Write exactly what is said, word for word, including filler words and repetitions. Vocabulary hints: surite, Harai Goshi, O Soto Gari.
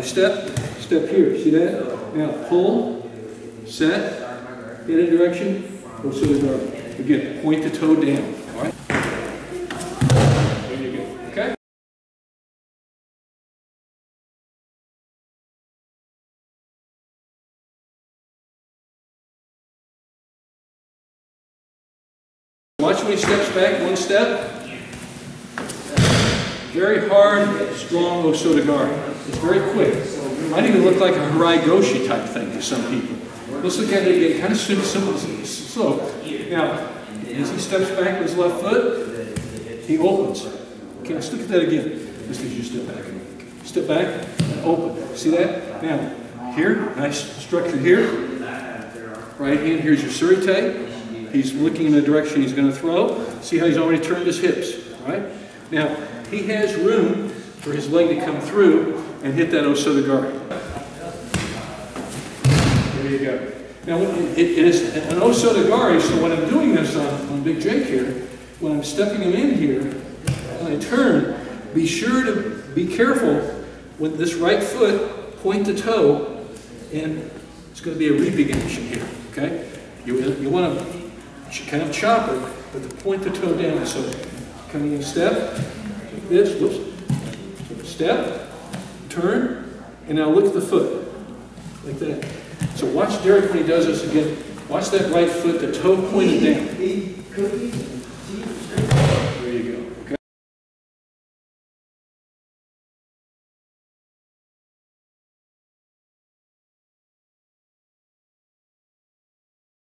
I step, step here, see that? Now pull, set, in a direction, O Soto Gari. Again, point the toe down, all right? There you go, okay? Watch when he steps back, one step. Very hard, strong O Soto Gari. It's very quick. Might even look like a Harai Goshi type thing to some people. Let's look at it again, kind of simple, slow. Now, as he steps back with his left foot, he opens. Okay, let's look at that again. Just as you step back. Step back and open. See that? Now, here, nice structure here. Right hand, here's your surite. He's looking in the direction he's going to throw. See how he's already turned his hips, right? Now, he has room for his leg to come through and hit that O Soto Gari. There you go. Now, it, it is an O Soto Gari, so when I'm doing this on, on Big Jake here, when I'm stepping him in here, when I turn, be sure to be careful with this right foot, point the toe, and it's going to be a reaping action here, okay? You, you want to kind of chop it, but to point the toe down, so coming in step, this, whoops, step, turn, and now look at the foot, like that. So watch Derek when he does this again. Watch that right foot, the toe pointed down.